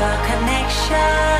the connection.